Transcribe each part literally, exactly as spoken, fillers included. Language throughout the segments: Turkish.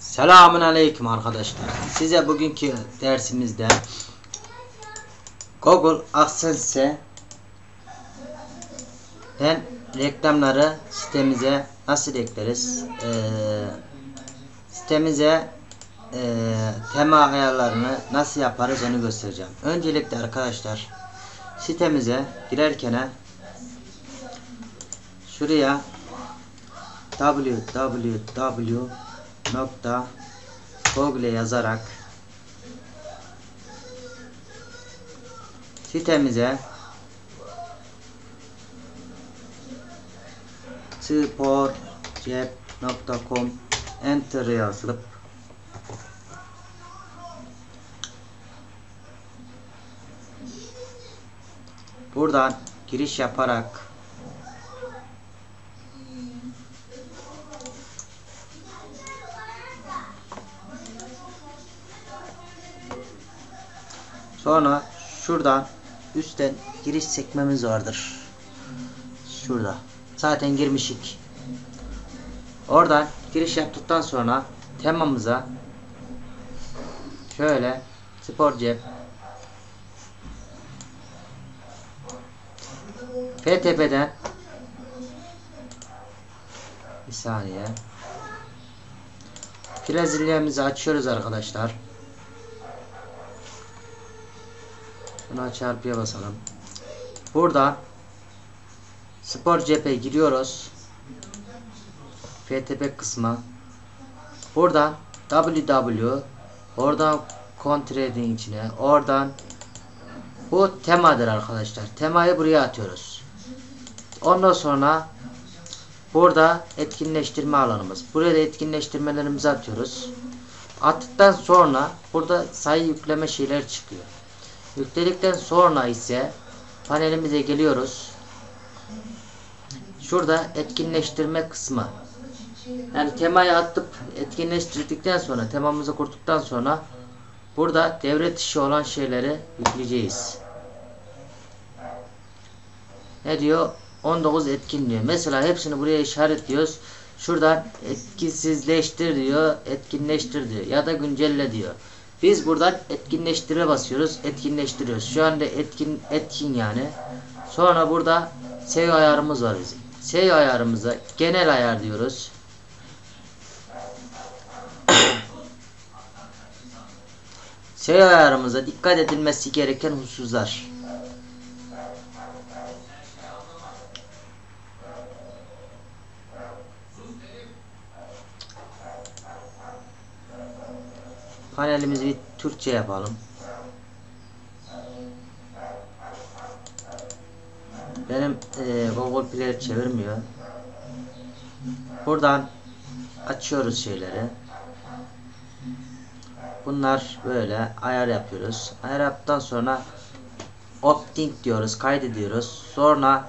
Selamun aleyküm arkadaşlar. Size bugünkü dersimizde Google AdSense'den reklamları sitemize nasıl ekleriz? Ee, sitemize e, tema ayarlarını nasıl yaparız onu göstereceğim. Öncelikle arkadaşlar sitemize girerken şuraya www nokta google yazarak sitemize sporcep nokta com enter yazılıp buradan giriş yaparak sonra şuradan üstten giriş sekmemiz vardır. Şurada. Zaten girmişik. Oradan giriş yaptıktan sonra temamıza şöyle spor cep F T P'den bir saniye Brezilya'mızı açıyoruz arkadaşlar. Buna çarpıya basalım. Burada spor cephe giriyoruz. F T P kısmı. Buradan www. Oradan kontradin içine. Oradan bu temadır arkadaşlar. Temayı buraya atıyoruz. Ondan sonra burada etkinleştirme alanımız. Buraya da etkinleştirmelerimizi atıyoruz. Attıktan sonra burada sayı yükleme şeyler çıkıyor. Yükledikten sonra ise panelimize geliyoruz. Şurada etkinleştirme kısmı. Yani temayı atıp etkinleştirdikten sonra, temamızı kurduktan sonra burada devre dışı olan şeyleri yükleyeceğiz. Ne diyor? on dokuz etkin diyor. Mesela hepsini buraya işaretliyoruz. Şuradan etkisizleştir diyor, etkinleştir diyor ya da güncelle diyor. Biz buradan etkinleştire basıyoruz. Etkinleştiriyoruz. Şu anda etkin etkin yani. Sonra burada S E O ayarımız var bizim. S E O ayarımıza genel ayar diyoruz. S E O ayarımıza dikkat edilmesi gereken hususlar. Panelimizi bir Türkçe yapalım. Benim e, Google Play çevirmiyor. Buradan açıyoruz şeyleri. Bunlar böyle ayar yapıyoruz. Ayar yaptıktan sonra opting diyoruz, kaydediyoruz. Sonra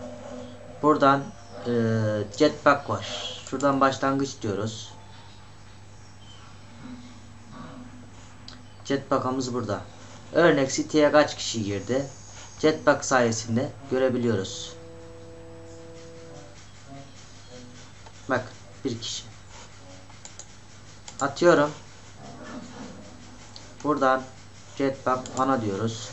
buradan e, Jetpack var. Şuradan başlangıç diyoruz. Jetpack'ımız burada. Örnek siteye kaç kişi girdi? Jetpack sayesinde görebiliyoruz. Bak bir kişi. Atıyorum. Buradan Jetpack ana diyoruz.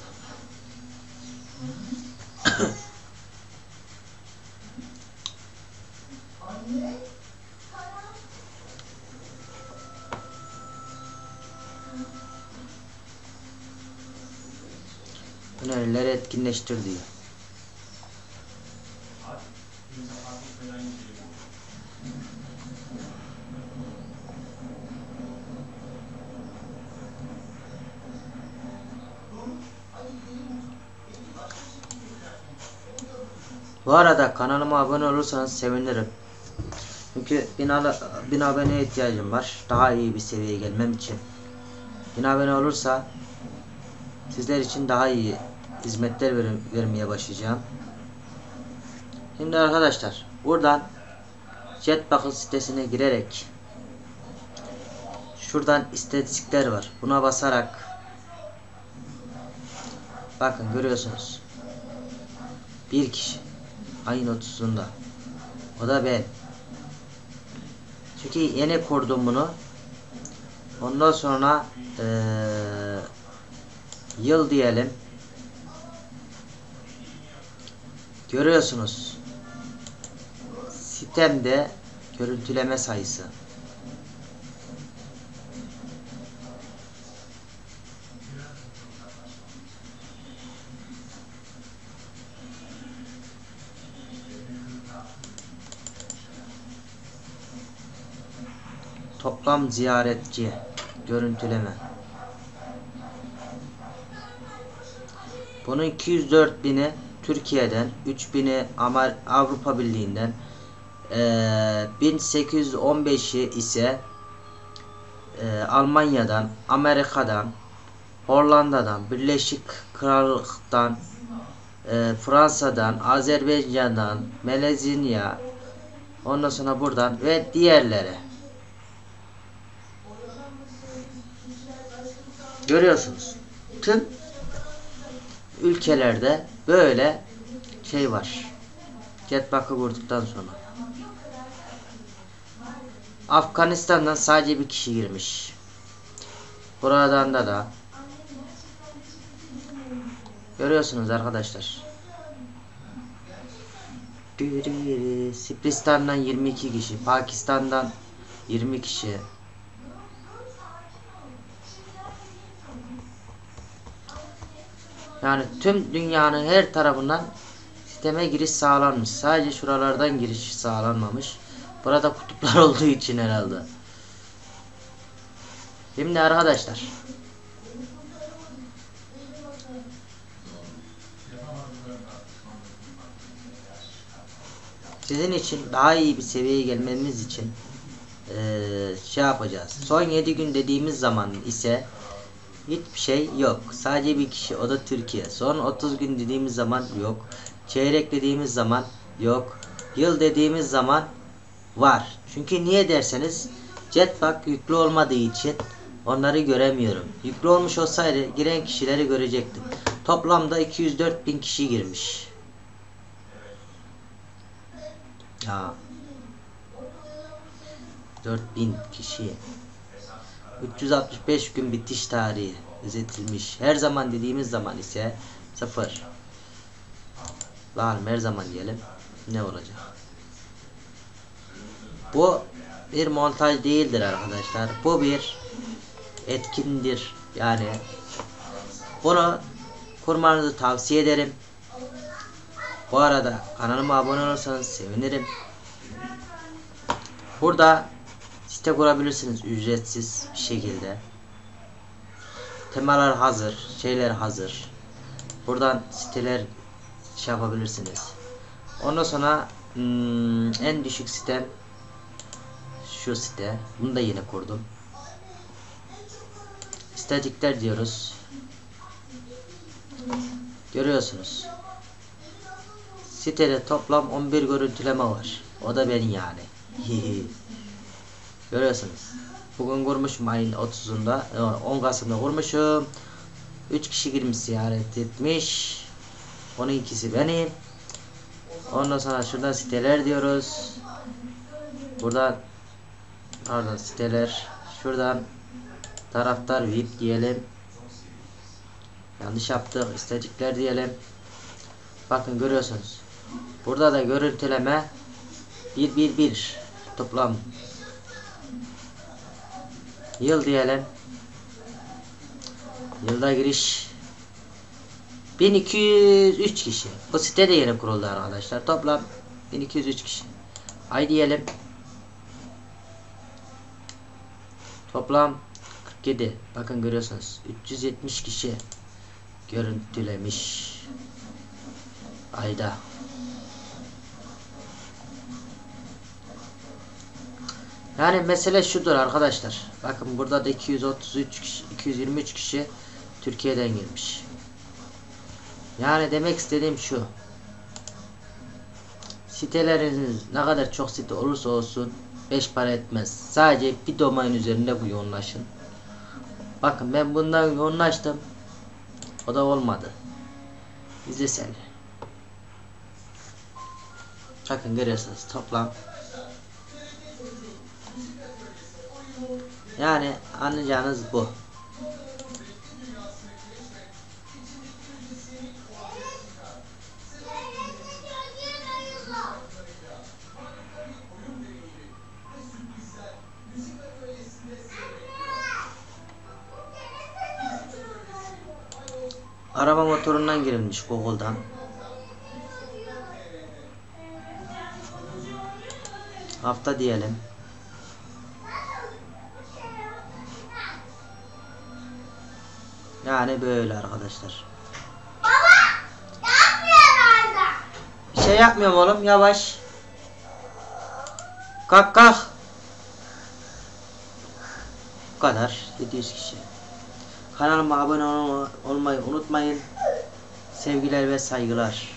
Önerileri etkinleştir diyor. Bu arada kanalıma abone olursanız sevinirim. Çünkü bin, bin aboneye ihtiyacım var. Daha iyi bir seviyeye gelmem için. bin abone olursa sizler için daha iyi hizmetler ver vermeye başlayacağım. Şimdi arkadaşlar buradan Jetpack'ın sitesine girerek şuradan istatistikler var. Buna basarak bakın görüyorsunuz. Bir kişi ayın otuzunda. O da ben. Çünkü yeni kurdum bunu. Ondan sonra e, yıl diyelim. Görüyorsunuz sitemde görüntüleme sayısı. Toplam ziyaretçi görüntüleme. Bunun iki yüz dört bini Türkiye'den, üç bini Avrupa Birliği'nden, bin sekiz yüz on beşi ise Almanya'dan, Amerika'dan, Hollanda'dan, Birleşik Krallık'tan, Fransa'dan, Azerbaycan'dan, Malezya, ondan sonra buradan ve diğerleri. Görüyorsunuz tüm ülkelerde böyle şey var. Jetpack'ı vurduktan sonra Afganistan'dan sadece bir kişi girmiş. Buradan da da görüyorsunuz arkadaşlar. Siparistan'dan yirmi iki kişi, Pakistan'dan yirmi kişi. Yani tüm dünyanın her tarafından sisteme giriş sağlanmış. Sadece şuralardan giriş sağlanmamış. Burada kutuplar olduğu için herhalde. Şimdi arkadaşlar, sizin için daha iyi bir seviyeye gelmemiz için ee, şey yapacağız. Son yedi gün dediğimiz zaman ise hiçbir şey yok. Sadece bir kişi, o da Türkiye. Son otuz gün dediğimiz zaman yok. Çeyrek dediğimiz zaman yok. Yıl dediğimiz zaman var. Çünkü niye derseniz Jetpack yüklü olmadığı için onları göremiyorum. Yüklü olmuş olsaydı giren kişileri görecektim. Toplamda iki yüz dört bin kişi girmiş. Ya. dört bin kişi. üç yüz altmış beş gün bitiş tarihi özetilmiş. Her zaman dediğimiz zaman ise sıfır. Var mı her zaman diyelim, ne olacak? Bu bir montaj değildir arkadaşlar. Bu bir etkindir. Yani bunu kurmanızı tavsiye ederim. Bu arada kanalıma abone olursanız sevinirim. Burada site kurabilirsiniz ücretsiz bir şekilde. Temalar hazır, şeyler hazır. Buradan siteler şey yapabilirsiniz. Ondan sonra hmm, en düşük sitem şu site. Bunu da yine kurdum. İstatikler diyoruz. Görüyorsunuz. Sitede toplam on bir görüntüleme var. O da benim yani. Görüyorsunuz. Bugün kurmuşum ayın otuzunda, on Kasım'da kurmuşum. üç kişi girmiş, ziyaret etmiş. Onun ikisi benim. Ondan sonra şuradan siteler diyoruz. Buradan pardon siteler. Şuradan taraftar V I P diyelim. Yanlış yaptık. İstatikler diyelim. Bakın görüyorsunuz. Burada da görüntüleme bir bir bir toplam. Yıl diyelim. Yılda giriş bin iki yüz üç kişi. Bu site de yeni kuruldu arkadaşlar. Toplam bin iki yüz üç kişi. Ay diyelim. Toplam kırk yedi. Bakın görüyorsunuz. üç yüz yetmiş kişi görüntülemiş. Ayda. Yani mesele şudur arkadaşlar. Bakın burada da iki yüz otuz üç kişi, iki yüz yirmi üç kişi Türkiye'den girmiş. Yani demek istediğim şu. Siteleriniz ne kadar çok site olursa olsun beş para etmez. Sadece bir domain üzerinde bu yoğunlaşın. Bakın ben bundan yoğunlaştım. O da olmadı. İzlesene. Bakın görüyorsunuz toplam Yani anlayacağınız bu. Araba motorundan girilmiş Google'dan. Hafta diyelim. Yani böyle arkadaşlar. Baba, ne yapıyorsun orada? Bir şey yapmıyorum oğlum, yavaş. Kalk kalk. Bu kadar. yedi yüz kişi. Kanalıma abone olmayı unutmayın. Sevgiler ve saygılar.